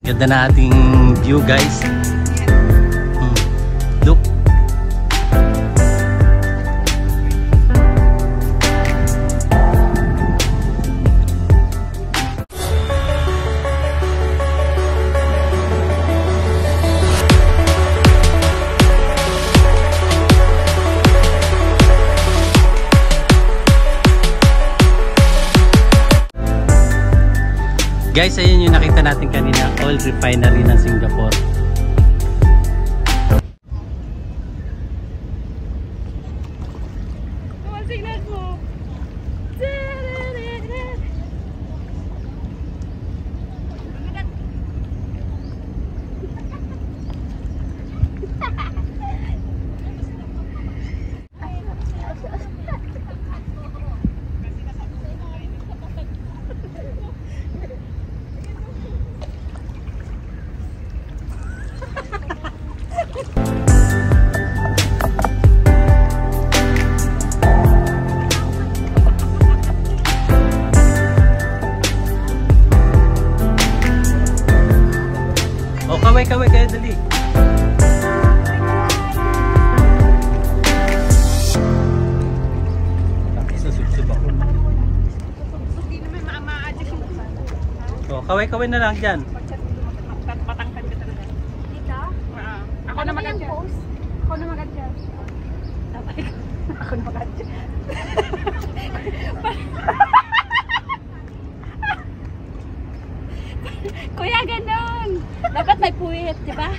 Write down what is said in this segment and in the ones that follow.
Ganda na ating view, guys. Look. Guys, ayun yung nakita natin kanina, oil refinery ng Singapore. Kaway kayo, dali. So, kaway-kaway na lang dyan. Matangkad ka talaga. Ikaw? Ako na mag-adjust. Ako na mag-adjust. Ako na mag-adjust. Kuya, ganun. Dapat may puwit, di ba?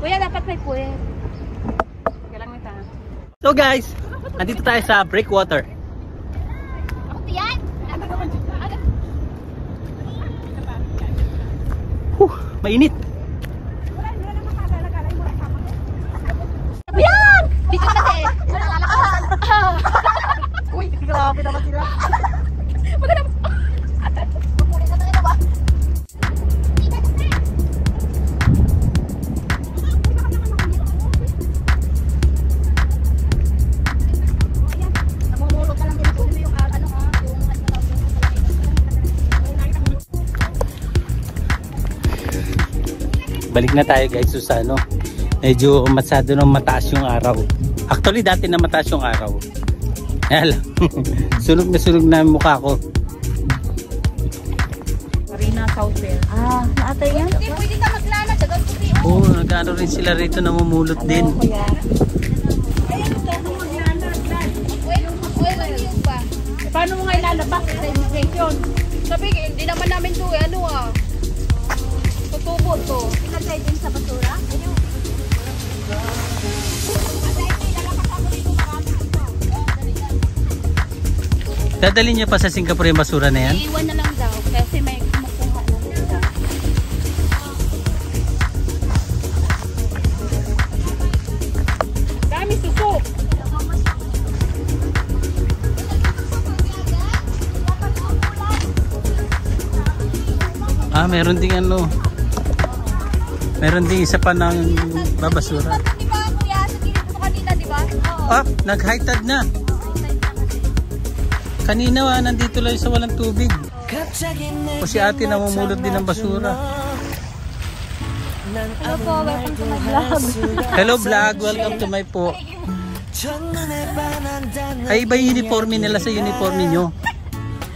Kuya, dapat may puwit. Kailangan may tangan. So guys, nandito tayo sa breakwater. Ako tiyan. Mainit. Ayan! Dito na tayo. Uy, grabe naman sila. Balik na tayo guys sa ano, medyo masyado nung mataas yung araw. Actually dati na mataas yung araw. Ayan lang. Sunog na yung mukha ko. Marina South Air. Ah, naatay yan? Hindi, pwede ka maglanad. Oo, oh, nag-ano rin sila rito, namumulot din. Ayun, ito maglanad. Well, yun ba? Paano mo nga ilalabas sa immigration? Sabi, hindi naman namin ito eh, ano ah. Tubo to. Ilagay din sa basura. Ayun. Dadalhin niya pa sa Singapore yung basura na yan? Iiwan na lang daw kasi may kumukuha na nila. Dami suko. Ah, meron ding ano. Meron din isa pa ng babasura. Di ba kuya? Sa gilid mo kanina, di ba? Ah, nag-high tide na. Kanina nandito lang sa walang tubig. O si ate namumulot din ng basura. Hello po, welcome to my vlog. Hello vlog, welcome to my po. Ay, iba yung uniforme nila sa uniforme nyo.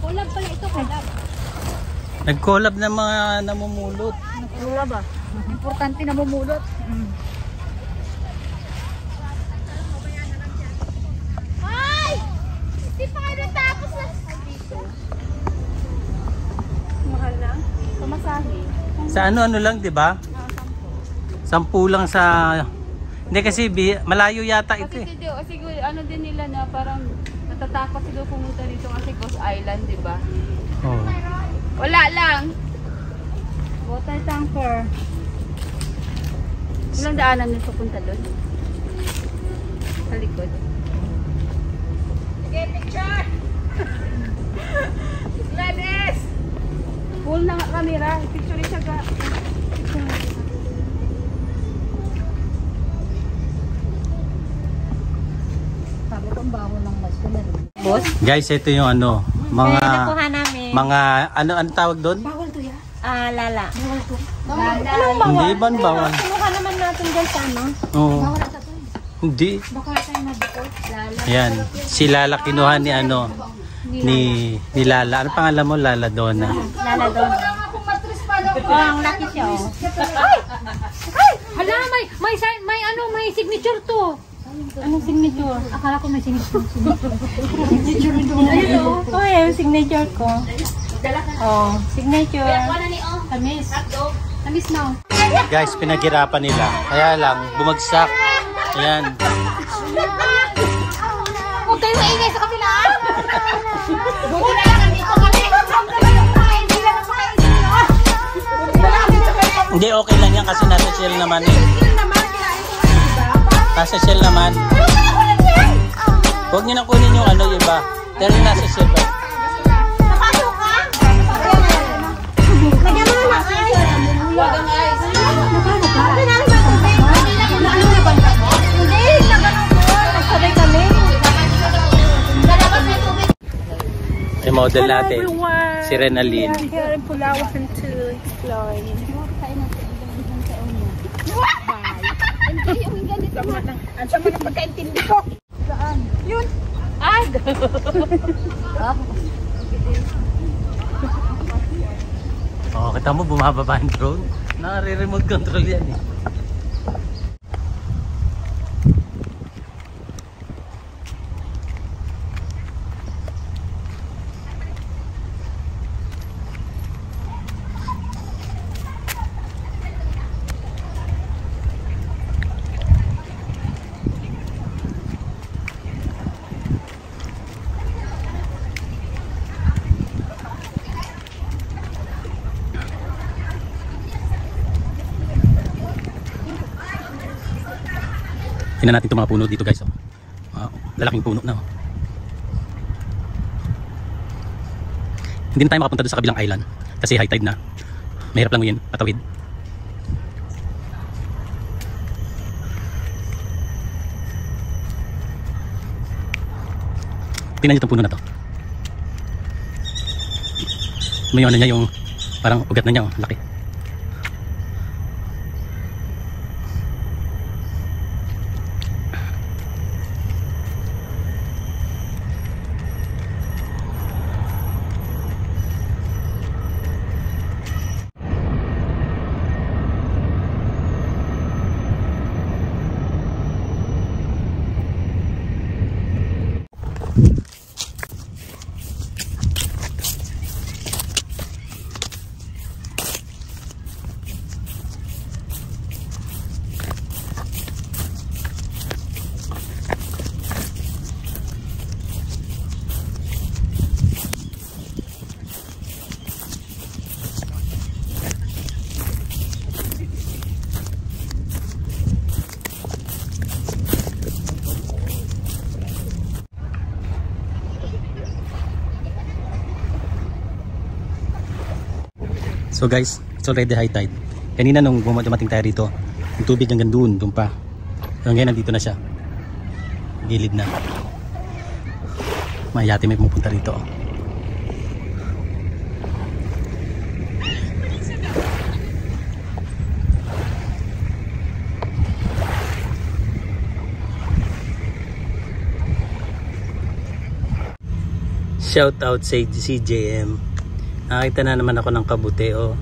Collab pala ito, collab. Nag-collab na mga namumulot. Nag-collab ba? Importante namumulot. Ay! Hindi pa kayo natapos na. Mahal lang. Tumasahe. Sa ano-ano lang, di ba? 10 lang sa... Hindi kasi malayo yata ito eh. Siguro ano din nila na parang... Natatakot sila pumunta dito kasi Ghost Island, di ba? Oo. Wala lang. Water tanker. Walang daanan na papunta doon. Sa likod. Sige, picture! Gladys! Full na nga camera. Picture niya siya. Picture niya. Sabi kong bago ng masyon. Boss? Guys, ito yung ano. Mga... Mga... Ano ang tawag doon? Bawal to ya? Ah, lala. Bawal to. Lala. Anong bawal? Hindi ba bawal? Sinuha naman natin guys ano? Oo. Bawal sa to. Hindi. Baka tayo nabukot. Lala. Yan. Si Lala kinuha ni ano. Ni Lala. Ano pangalan mo? Lala Donna. Lala Donna. Oh, ang laki siya oh. Ay! Ay! Hala, may ano, may signature to. Anong signature? Akala ko may signature. Signature ito. Ayun o. O yung signature ko. Oh, signature. Tamis. Tamis na. Guys, pinaghirapan nila. Kaya lang, bumagsak. Ayan. Huwag kayo maingay sa kapila. Buti na lang dito kami. Hindi, okay lang yan kasi nasa chill naman eh. Nasa shell naman. Huwag nyo na kunin yung ano yung iba. Pero yung nasa shell ba? Napasok ka? Lagyan mo na ice. Huwag ang ice. Lagyan na naman tubig. Ano na ba? Hindi, nagkasabay kami. Nalabas na tubig. Yung model natin, si Renaline. I'm here in Pulau Hantu Besar. Ang sama ng pagkaintindi ko. Saan? Yun. Ay! Oh, kita mo bumababa ang drone. Nare-remote control yan eh. Tingnan natin itong mga puno dito guys. Lalaking puno na. Hindi na tayo makapunta doon sa kabilang island kasi high tide na. Mahirap lang yun patawid. Tingnan niyo itong puno na to. May ano niya yung parang ugat na niya. Oh, laki. So guys, it's already high tide. Kanina nung dumating tayo rito, yung tubig hanggang doon, doon pa. So ngayon nandito na siya. Gilid na. May yate may pumunta rito. Shout out sa AGCJM. Nakita na naman ako ng kabute, oh.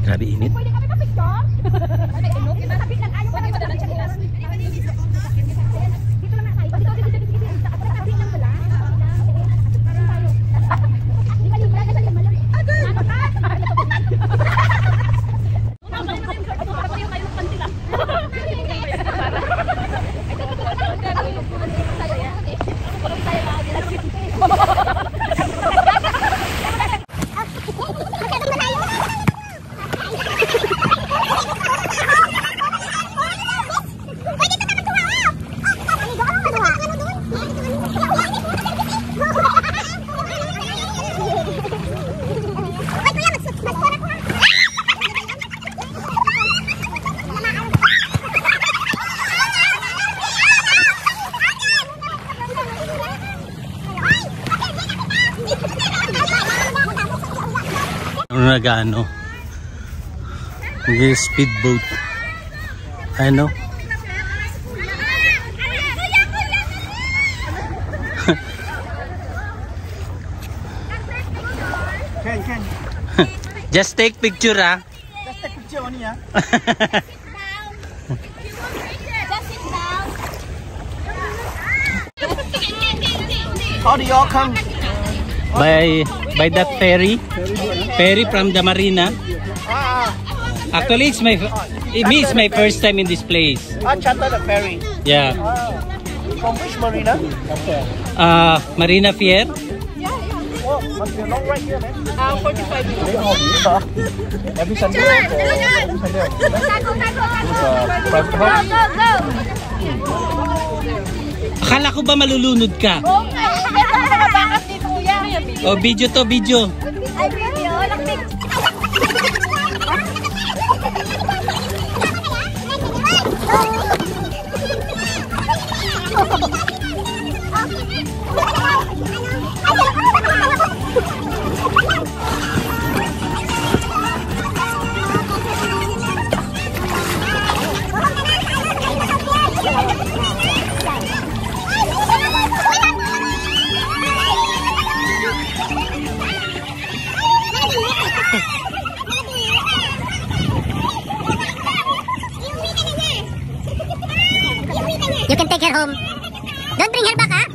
Grabe init. talaga ano, yung speedboat. Ano? Can. Just take picture, ah. Just take picture only, ah. How do y'all come? By that ferry from the marina. Actually, it's my first time in this place. Ah, charter the ferry. Yeah. From which marina? Marina Pier. Oh, must be long right here, man. 45 minutes. Every Sunday. Akala ko ba malulunod ka? Oh, video to, video. Ay, video. You can take her home. Don't bring her back, huh?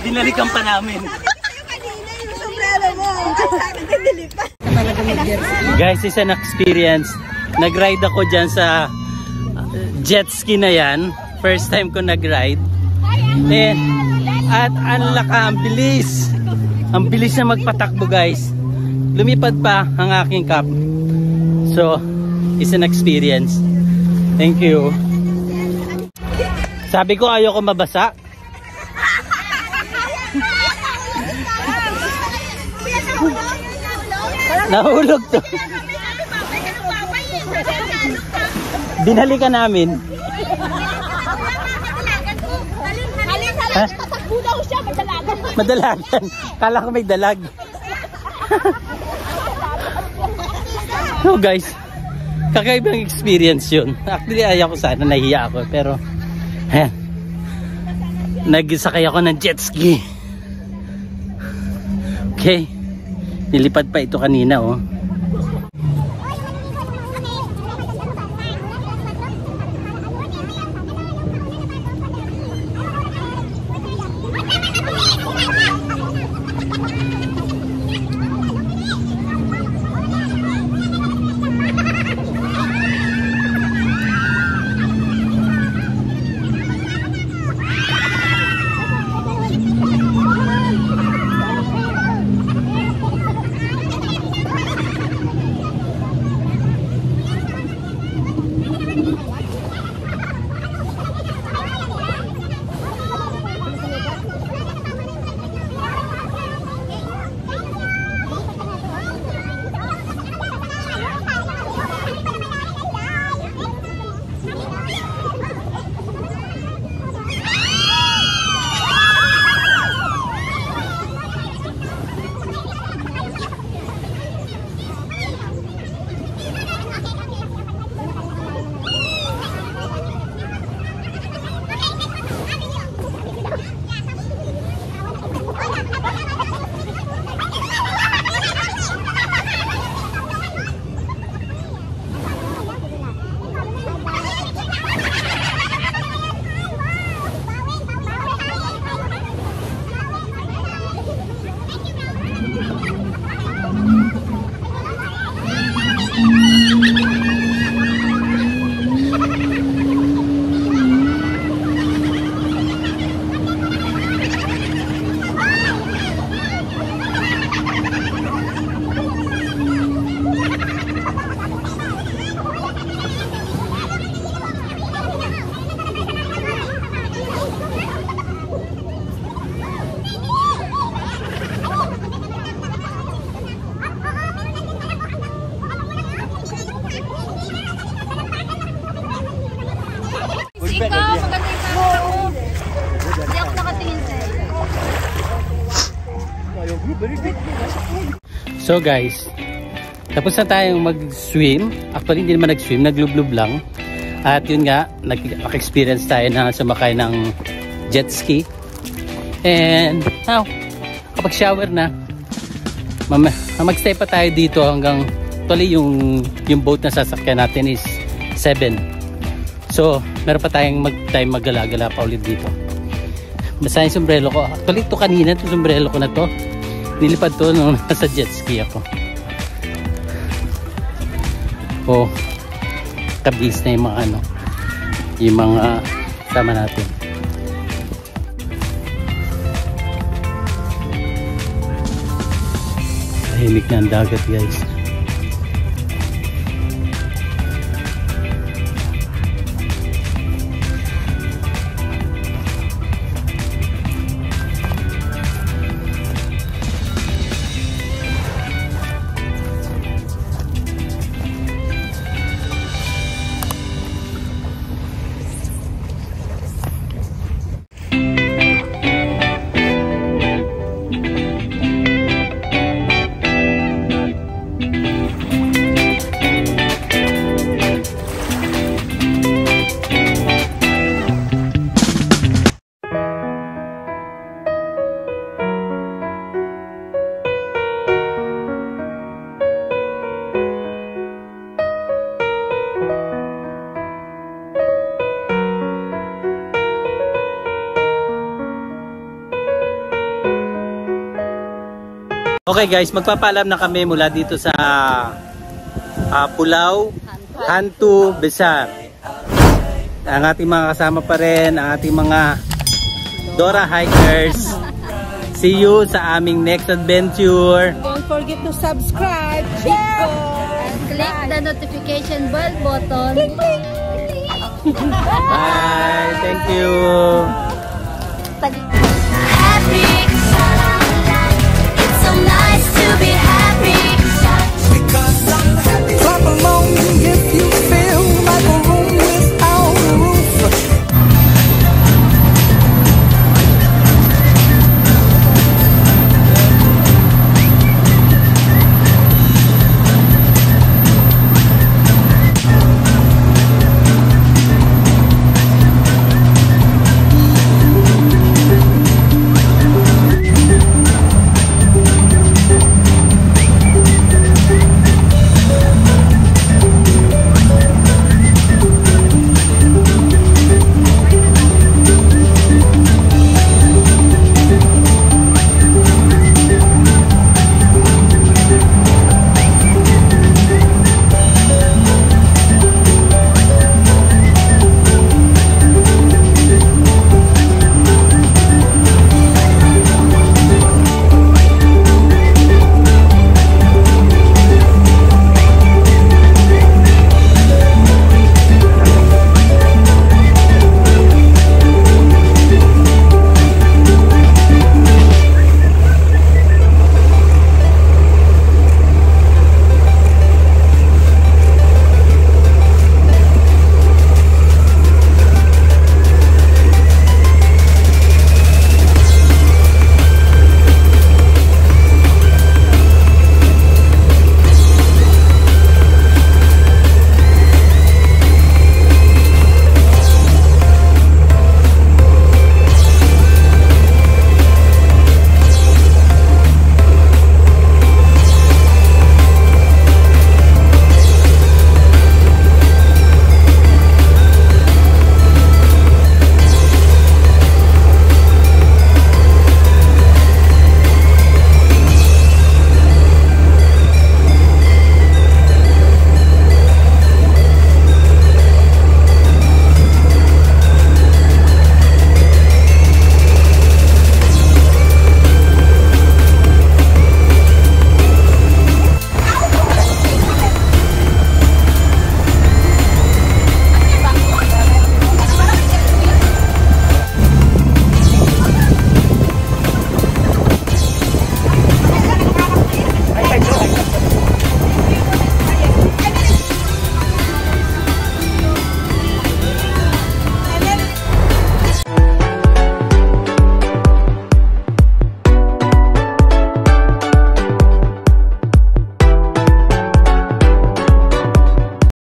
Dinalikan pa namin. Guys, isa na experience. Nag-ride ako dyan sa jet ski na yan. First time ko nag-ride. At ang laka, ang bilis. Ang bilis na magpatakbo, guys. Lumipad pa ang aking cup. So, isa na experience. Thank you. Sabi ko ayoko mabasa. Nahulog to. Binalikan namin. Madalagan. Kala ko may dalag. So guys, kakaibang experience yun. Actually ayaw ko sana, nahiya ako. Pero ayan, nagsakay ako ng jet ski. Okay, nilipad pa ito kanina, oh. So guys, tapos na tayong mag-swim. Actually hindi naman nag-swim, naglublub lang. At yun nga, nag-experience tayo na sumakay ng jet ski. And now, kapag shower na, mag-stay pa tayo dito hanggang, actually yung boat na sasakyan natin is 7. So, meron pa tayong mag-gala-gala pa ulit dito. Basta yung sombrero ko. Actually ito kanina, yung sombrero ko na to. Nilipad to nung nasa jet ski ako. Oh, kabis na yung mga ano, yung mga sama natin. Tahimik na ang dagat guys. Okay guys, magpapaalam na kami mula dito sa Pulau Hantu Besar. Ang ating mga kasama pa rin, ang ating mga Dora Hikers. See you sa aming next adventure. Don't forget to subscribe, share, and click the notification bell button. Click, click, click. Bye, thank you.